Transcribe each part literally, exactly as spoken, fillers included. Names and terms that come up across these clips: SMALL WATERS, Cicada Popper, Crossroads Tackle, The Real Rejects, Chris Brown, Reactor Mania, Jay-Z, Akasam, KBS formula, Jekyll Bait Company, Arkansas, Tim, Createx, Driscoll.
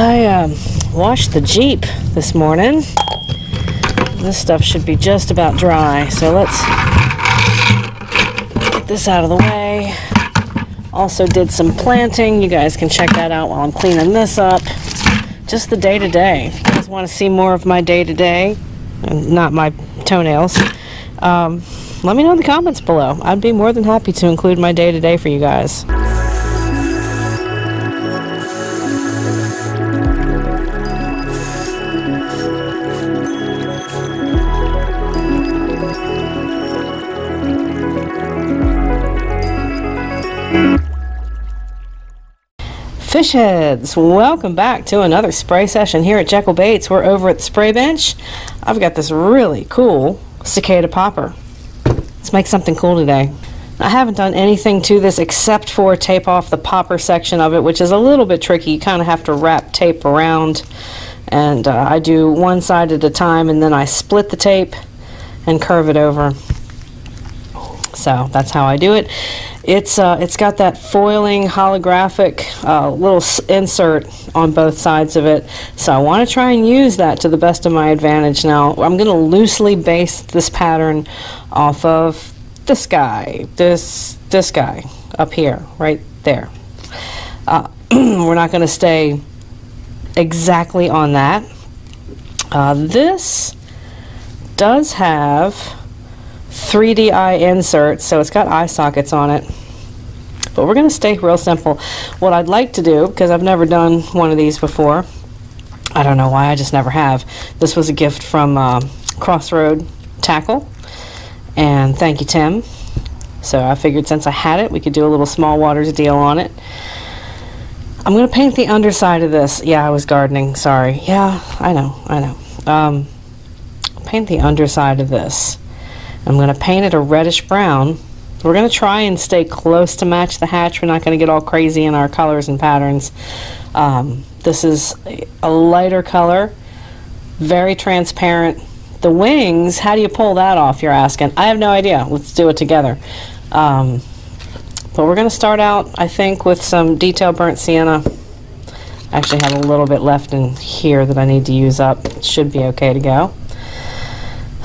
I um, washed the Jeep this morning. This stuff should be just about dry, so let's get this out of the way. Also did some planting. You guys can check that out while I'm cleaning this up. Just the day-to-day. If you guys want to see more of my day-to-day, not my toenails, um, let me know in the comments below. I'd be more than happy to include my day-to-day for you guys. Fish heads, welcome back to another spray session here at Jekyll Baits. We're over at the spray bench. I've got this really cool cicada popper. Let's make something cool today. I haven't done anything to this except for tape off the popper section of it, which is a little bit tricky. You kind of have to wrap tape around, and uh, I do one side at a time, and then I split the tape and curve it over. So that's how I do it. It's uh, it's got that foiling holographic uh, little s insert on both sides of it, so I want to try and use that to the best of my advantage. Now I'm going to loosely base this pattern off of this guy, this this guy up here, right there. Uh, we're not going to stay exactly on that. Uh, this does have three D eye inserts, so it's got eye sockets on it, but we're going to stay real simple. What I'd like to do, because I've never done one of these before, I don't know why, I just never have. This was a gift from uh, Crossroads Tackle, and thank you, Tim. So I figured since I had it, we could do a little small waters deal on it. I'm going to paint the underside of this. Yeah, I was gardening, sorry. Yeah, I know, I know. Um, paint the underside of this. I'm going to paint it a reddish brown. We're going to try and stay close to match the hatch. We're not going to get all crazy in our colors and patterns. Um, this is a lighter color, very transparent. The wings, how do you pull that off, you're asking? I have no idea. Let's do it together. Um, but we're going to start out, I think, with some detail burnt sienna. I actually have a little bit left in here that I need to use up. It should be okay to go.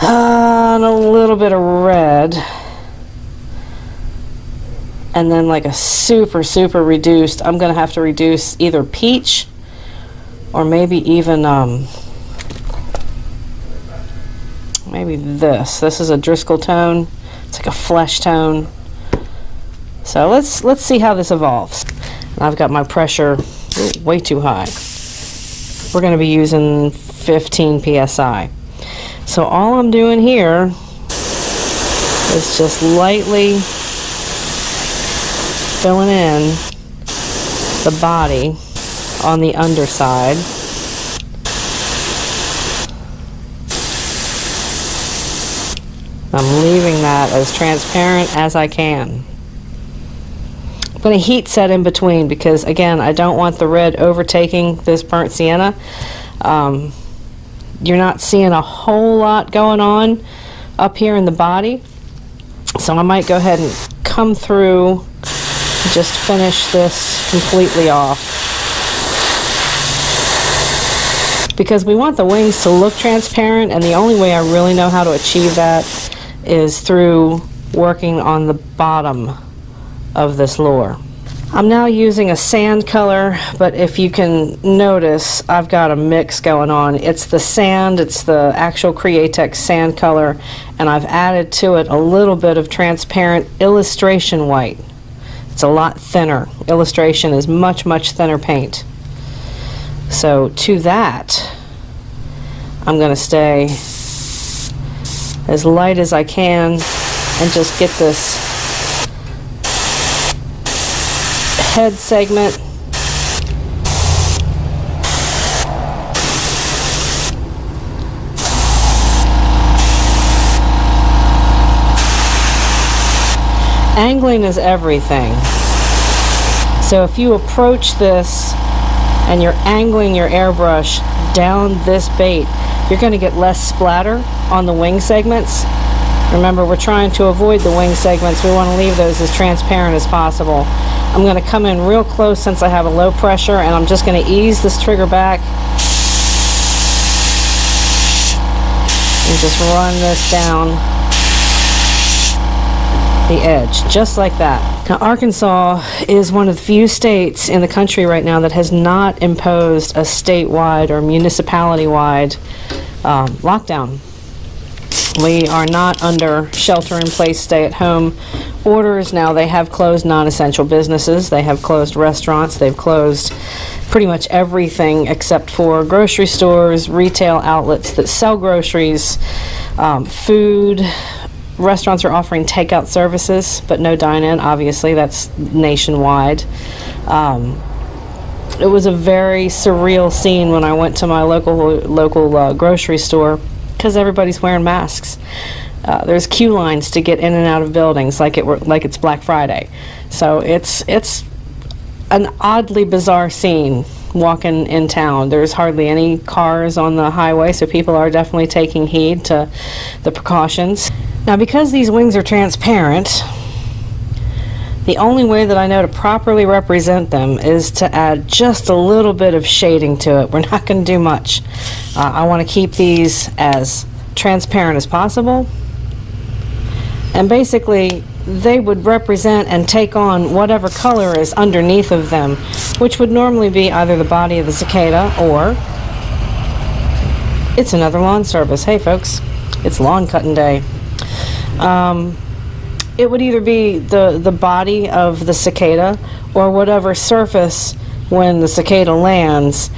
Uh, and a little bit of red, and then like a super super reduced. I'm gonna have to reduce either peach or maybe even um, maybe this this is a Driscoll tone. It's like a flesh tone, so let's let's see how this evolves. And I've got my pressure way too high. We're gonna be using fifteen P S I. So all I'm doing here is just lightly filling in the body on the underside. I'm leaving that as transparent as I can. I'm going to heat set in between because, again, I don't want the red overtaking this burnt sienna. Um, You're not seeing a whole lot going on up here in the body, so I might go ahead and come through and just finish this completely off, because we want the wings to look transparent, and the only way I really know how to achieve that is through working on the bottom of this lure. I'm now using a sand color, but if you can notice, I've got a mix going on. It's the sand, it's the actual Createx sand color, and I've added to it a little bit of transparent illustration white. It's a lot thinner. Illustration is much, much thinner paint. So to that, I'm going to stay as light as I can and just get this head segment. Angling is everything. So if you approach this and you're angling your airbrush down this bait, you're going to get less splatter on the wing segments. Remember, we're trying to avoid the wing segments. We want to leave those as transparent as possible. I'm going to come in real close since I have a low pressure, and I'm just going to ease this trigger back and just run this down the edge, just like that. Now, Arkansas is one of the few states in the country right now that has not imposed a statewide or municipality-wide um, lockdown. We are not under shelter-in-place stay-at-home orders. Now, they have closed non-essential businesses, they have closed restaurants, they've closed pretty much everything except for grocery stores, retail outlets that sell groceries, um, food. Restaurants are offering takeout services, but no dine-in, obviously. That's nationwide. Um, it was a very surreal scene when I went to my local, local uh, grocery store, because everybody's wearing masks. Uh, there's queue lines to get in and out of buildings like it were like it's Black Friday. So it's it's an oddly bizarre scene walking in town. There's hardly any cars on the highway, so people are definitely taking heed to the precautions. Now, because these wings are transparent, the only way that I know to properly represent them is to add just a little bit of shading to it. We're not going to do much. Uh, I want to keep these as transparent as possible. And basically, they would represent and take on whatever color is underneath of them, which would normally be either the body of the cicada or it's another lawn service. Hey, folks, it's lawn cutting day. Um, It would either be the, the body of the cicada or whatever surface when the cicada lands,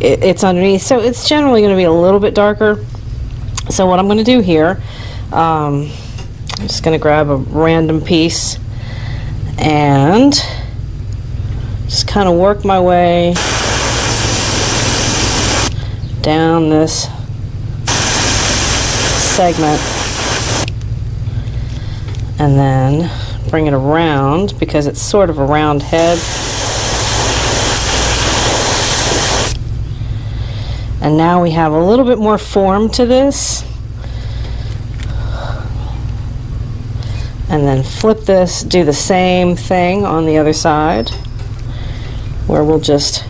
it, it's underneath. So it's generally going to be a little bit darker. So what I'm going to do here, um, I'm just going to grab a random piece and just kind of work my way down this segment. And then bring it around because it's sort of a round head. And now we have a little bit more form to this. And then flip this, do the same thing on the other side where we'll just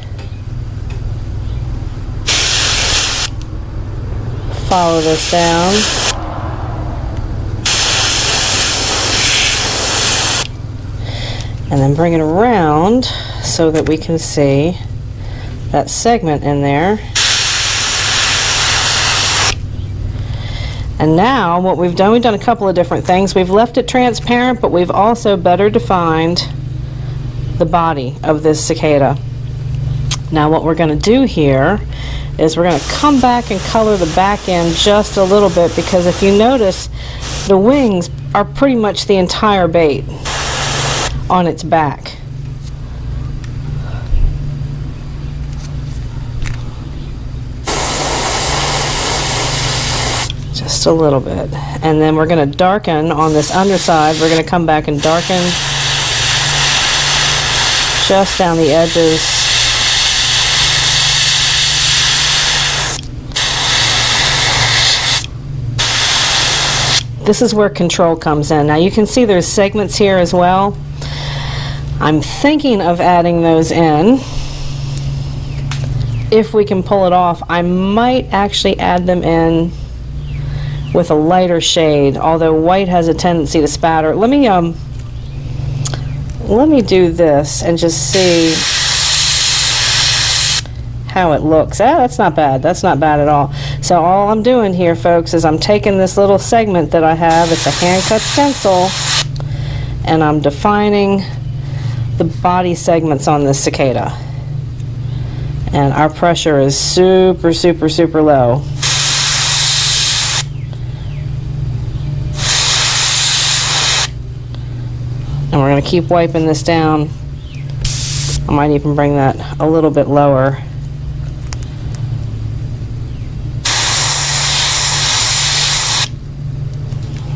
follow this down. And then bring it around so that we can see that segment in there. And now what we've done, we've done a couple of different things. We've left it transparent, but we've also better defined the body of this cicada. Now what we're going to do here is we're going to come back and color the back end just a little bit, because if you notice, the wings are pretty much the entire bait on its back. Just a little bit. And then we're going to darken on this underside. We're going to come back and darken just down the edges. This is where control comes in. Now you can see there's segments here as well. I'm thinking of adding those in. If we can pull it off, I might actually add them in with a lighter shade, although white has a tendency to spatter. Let me um let me do this and just see how it looks. Ah, that's not bad. That's not bad at all. So all I'm doing here, folks, is I'm taking this little segment that I have, it's a hand-cut stencil, and I'm defining the body segments on this cicada, and our pressure is super super super low. And we're going to keep wiping this down. I might even bring that a little bit lower.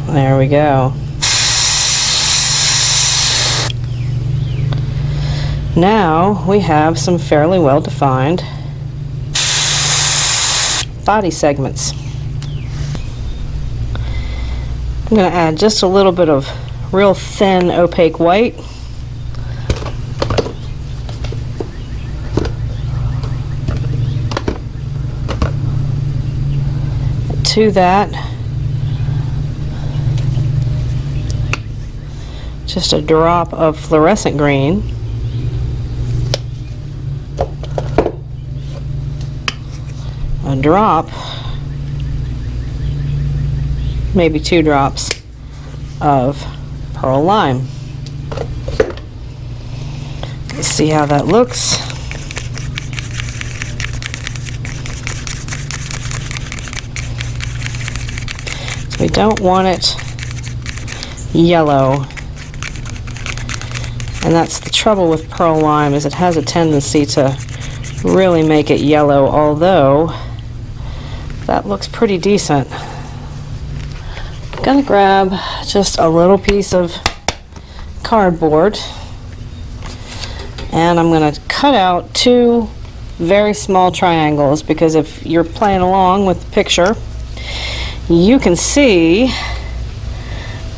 There we go. Now we have some fairly well-defined body segments. I'm going to add just a little bit of real thin opaque white to that. Just a drop of fluorescent green. A drop, maybe two drops of pearl lime. Let's see how that looks. We don't want it yellow, and that's the trouble with pearl lime, is it has a tendency to really make it yellow, although that looks pretty decent. I'm gonna grab just a little piece of cardboard, and I'm gonna cut out two very small triangles, because if you're playing along with the picture, you can see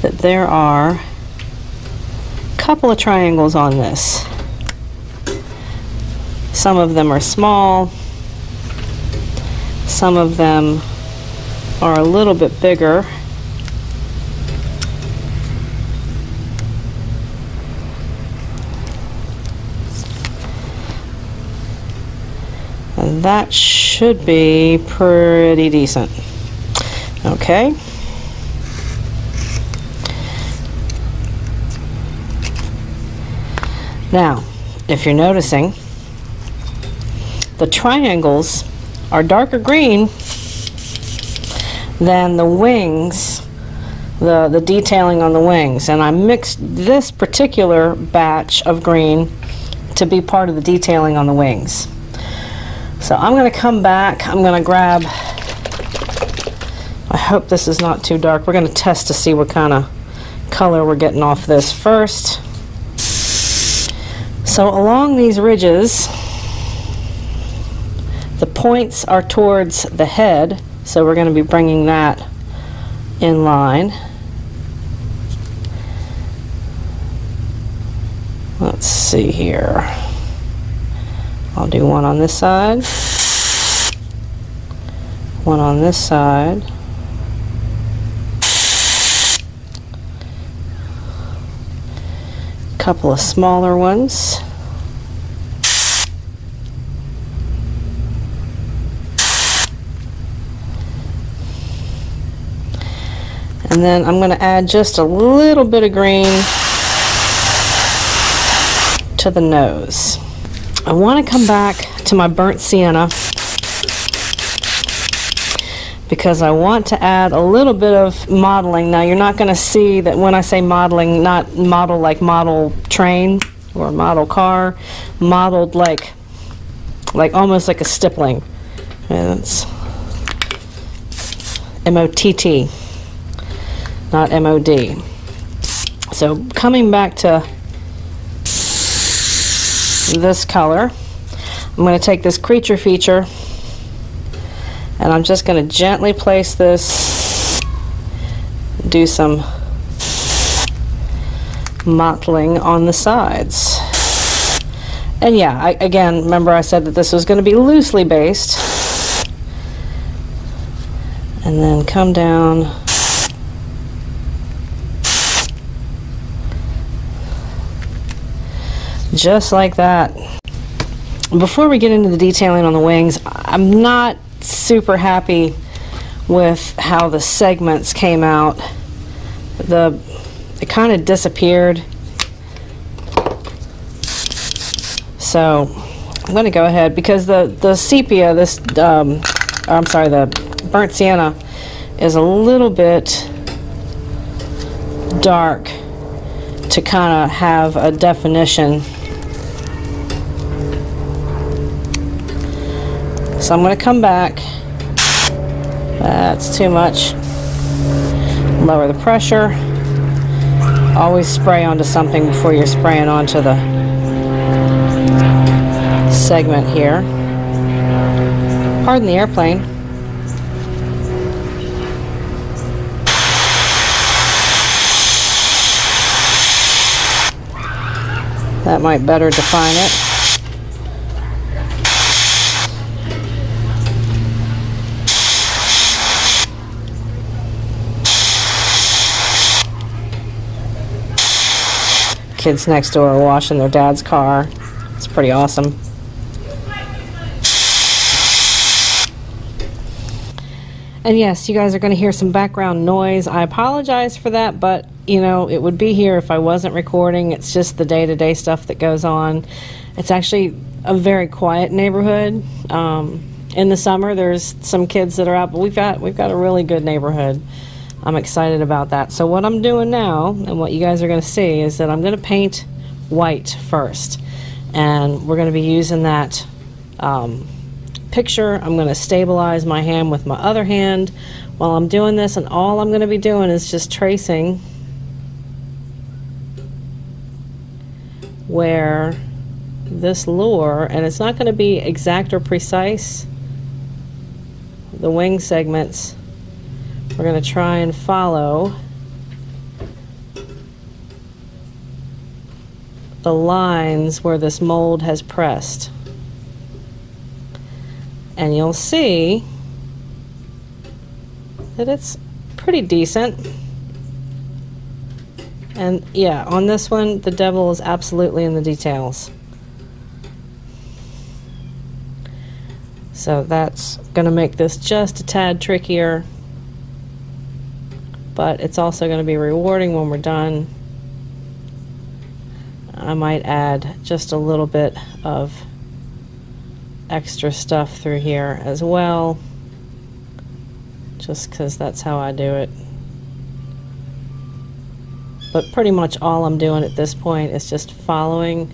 that there are a couple of triangles on this. Some of them are small, some of them are a little bit bigger. And that should be pretty decent. Okay, now if you're noticing, the triangles are darker green than the wings, the, the detailing on the wings, and I mixed this particular batch of green to be part of the detailing on the wings. So I'm going to come back, I'm going to grab, I hope this is not too dark. We're going to test to see what kind of color we're getting off this first. So along these ridges, the points are towards the head, so we're going to be bringing that in line. Let's see here. I'll do one on this side, one on this side. Couple of smaller ones. And then I'm going to add just a little bit of green to the nose. I want to come back to my burnt sienna because I want to add a little bit of modeling. Now you're not going to see that when I say modeling, not model like model train or model car, modeled like, like almost like a stippling. Yeah, that's M O T T, not M O D. So coming back to this color, I'm going to take this creature feature, and I'm just going to gently place this, do some mottling on the sides. And yeah, I, again, remember I said that this was going to be loosely based. And then come down. Just like that. Before we get into the detailing on the wings, I'm not super happy with how the segments came out. The it kind of disappeared. So I'm going to go ahead, because the the sepia, this um, I'm sorry, the burnt sienna is a little bit dark to kind of have a definition. So I'm going to come back, that's too much, lower the pressure, always spray onto something before you're spraying onto the segment here. Pardon the airplane. That might better define it. kids next door are washing their dad's car. It's pretty awesome. And yes, you guys are going to hear some background noise. I apologize for that, but you know, it would be here if I wasn't recording. It's just the day-to-day stuff that goes on. It's actually a very quiet neighborhood. Um, in the summer, there's some kids that are out, but we've got we've got a really good neighborhood. I'm excited about that. So what I'm doing now, and what you guys are going to see, is that I'm going to paint white first, and we're going to be using that. Um, picture. I'm going to stabilize my hand with my other hand while I'm doing this, and all I'm going to be doing is just tracing where this lure, and it's not going to be exact or precise, the wing segments, we're going to try and follow the lines where this mold has pressed. And you'll see that it's pretty decent. And yeah, on this one, the devil is absolutely in the details. So that's going to make this just a tad trickier, but it's also going to be rewarding when we're done. I might add just a little bit of extra stuff through here as well, just because that's how I do it. But pretty much all I'm doing at this point is just following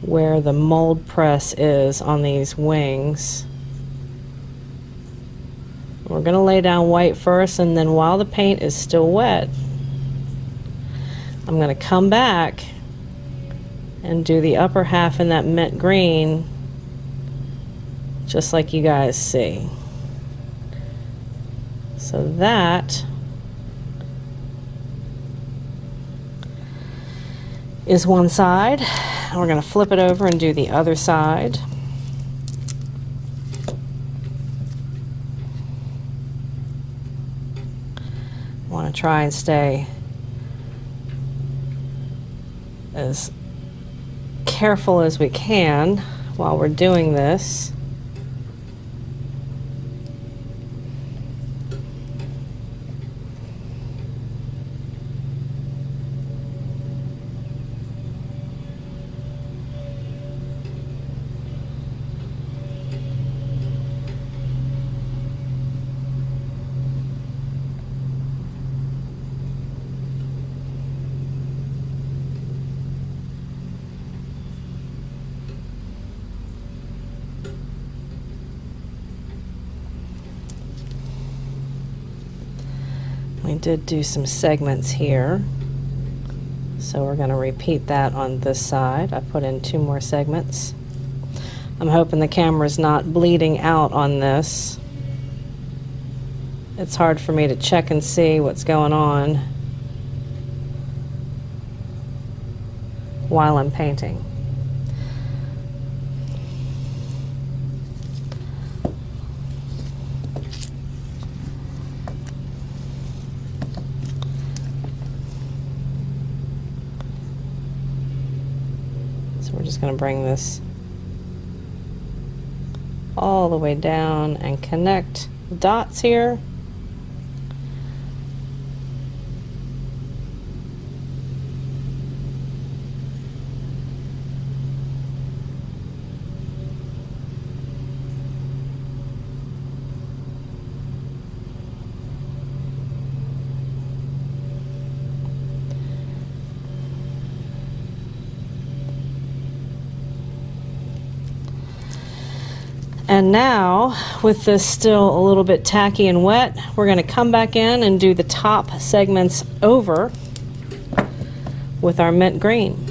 where the mold press is on these wings. We're going to lay down white first, and then while the paint is still wet, I'm going to come back and do the upper half in that mint green, just like you guys see. So that is one side, and we're going to flip it over and do the other side. I want to try and stay as careful as we can while we're doing this. Did do some segments here, so we're going to repeat that on this side. I put in two more segments. I'm hoping the camera's not bleeding out on this. It's hard for me to check and see what's going on while I'm painting. Just going to bring this all the way down and connect the dots here. And now, with this still a little bit tacky and wet, we're going to come back in and do the top segments over with our mint green.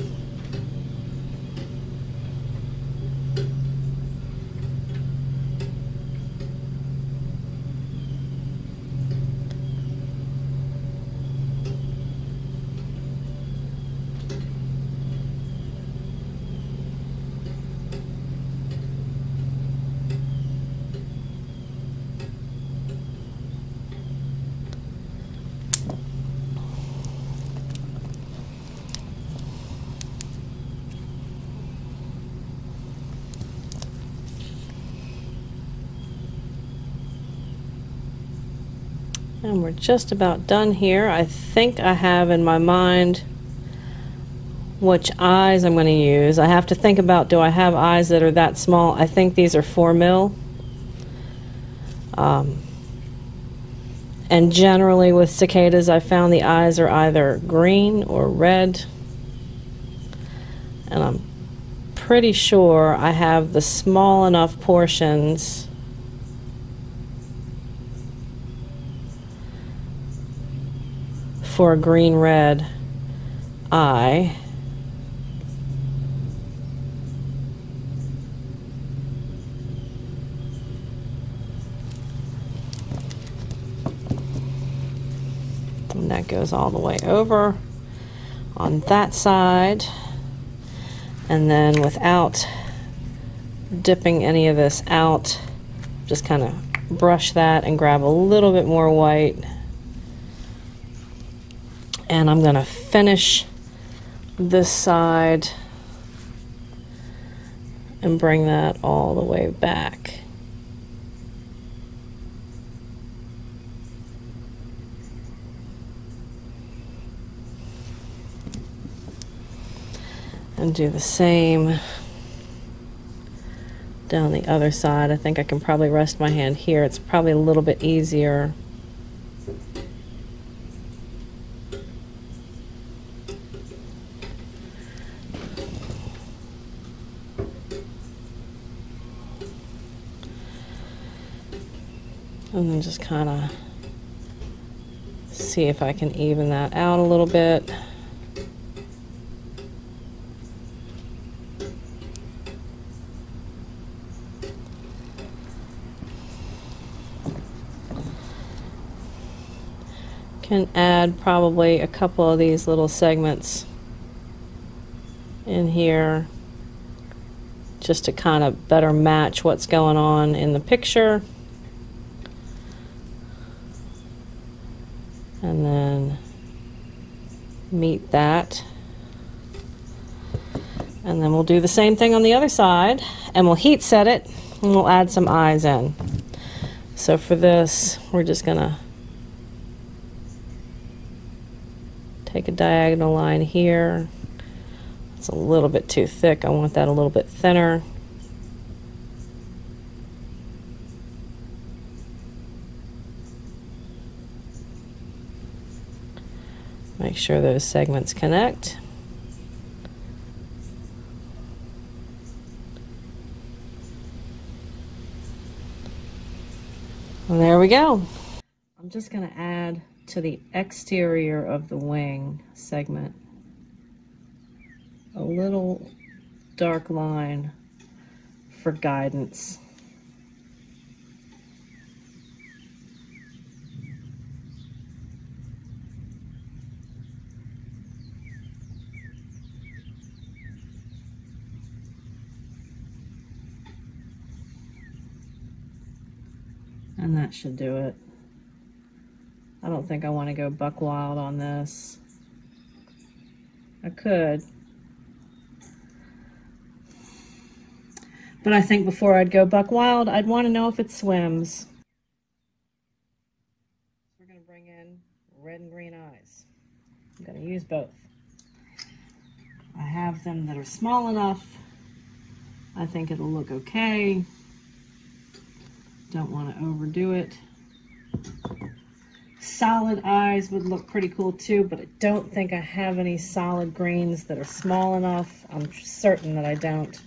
And we're just about done here. I think I have in my mind which eyes I'm going to use. I have to think about, do I have eyes that are that small? I think these are four mil. Um, and generally with cicadas I found the eyes are either green or red. And I'm pretty sure I have the small enough portions for a green-red eye. And that goes all the way over on that side. And then without dipping any of this out, just kind of brush that and grab a little bit more white. And I'm going to finish this side and bring that all the way back. And do the same down the other side. I think I can probably rest my hand here. It's probably a little bit easier. And then just kind of see if I can even that out a little bit. Can add probably a couple of these little segments in here just to kind of better match what's going on in the picture. And then meet that. And then we'll do the same thing on the other side, and we'll heat set it, and we'll add some eyes in. So for this, we're just gonna take a diagonal line here. It's a little bit too thick. I want that a little bit thinner. Make sure those segments connect. And there we go. I'm just going to add to the exterior of the wing segment a little dark line for guidance. And that should do it. I don't think I want to go buck wild on this. I could. But I think before I'd go buck wild, I'd want to know if it swims. We're going to bring in red and green eyes. I'm going to use both. I have them that are small enough. I think it'll look okay. Don't want to overdo it. Solid eyes would look pretty cool too, but I don't think I have any solid greens that are small enough. I'm certain that I don't.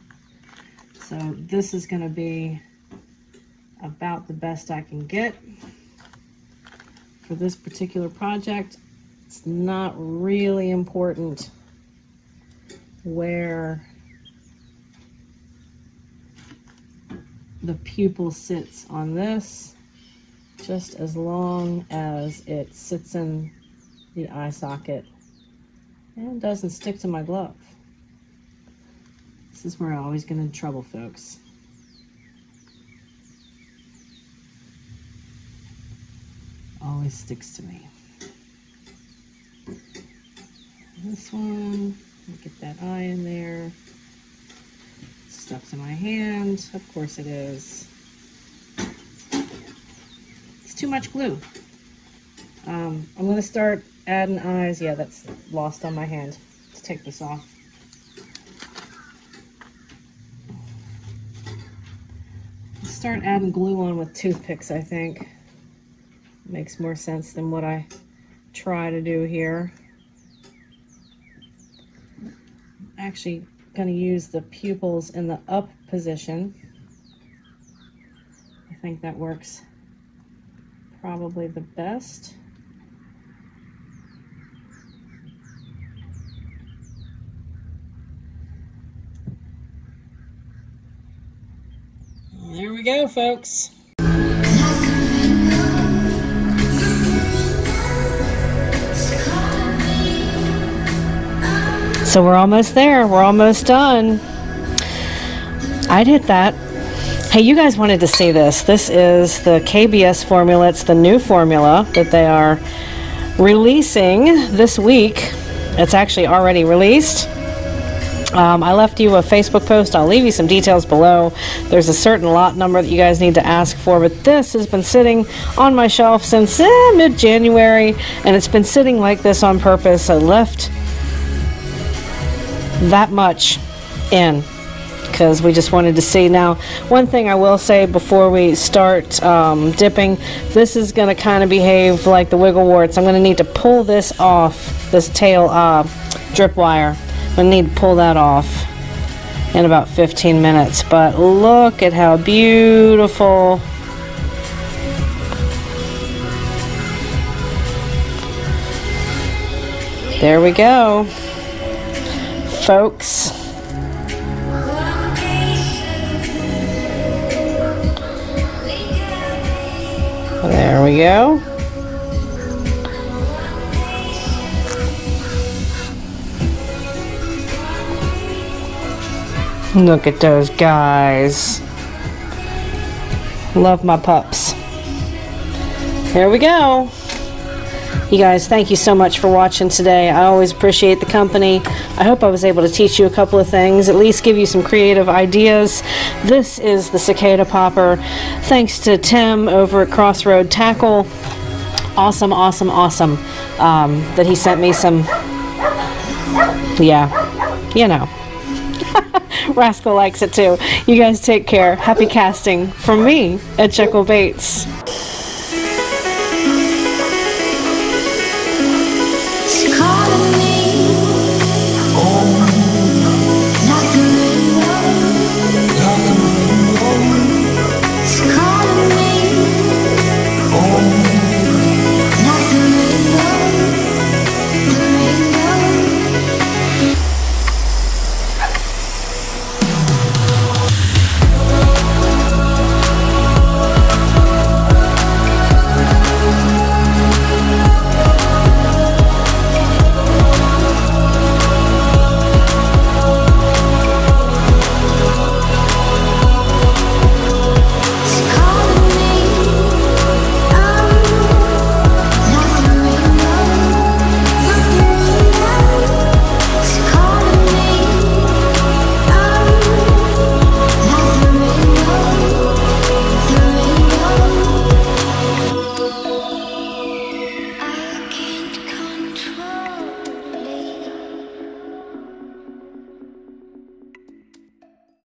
So this is going to be about the best I can get for this particular project. It's not really important where the pupil sits on this, just as long as it sits in the eye socket and doesn't stick to my glove. This is where I always get in trouble, folks. Always sticks to me. This one, get that eye in there. Stuck to my hand, of course it is. Too much glue. Um, I'm going to start adding eyes. Yeah, that's lost on my hand. Let's take this off. Let's start adding glue on with toothpicks, I think. Makes more sense than what I try to do here. I'm actually going to use the pupils in the up position. I think that works probably the best. There we go, folks. So we're almost there. We're almost done. I did that. Hey, you guys wanted to see this. This is the K B S formula. It's the new formula that they are releasing this week. It's actually already released. Um, I left you a Facebook post. I'll leave you some details below. There's a certain lot number that you guys need to ask for, but this has been sitting on my shelf since eh, mid-January, and it's been sitting like this on purpose. I left that much in because we just wanted to see. Now, one thing I will say before we start um, dipping, this is going to kind of behave like the wiggle warts. I'm going to need to pull this off, this tail uh, drip wire. I'm going to need to pull that off in about fifteen minutes. But look at how beautiful there we go, folks. There we go. Look at those guys. Love my pups. There we go. You guys, thank you so much for watching today. I always appreciate the company. I hope I was able to teach you a couple of things, at least give you some creative ideas. This is the cicada popper. Thanks to Tim over at Crossroads Tackle. Awesome, awesome, awesome um, that he sent me some, yeah, you know. Rascal likes it too. You guys take care. Happy casting from me at Jekyll Baits.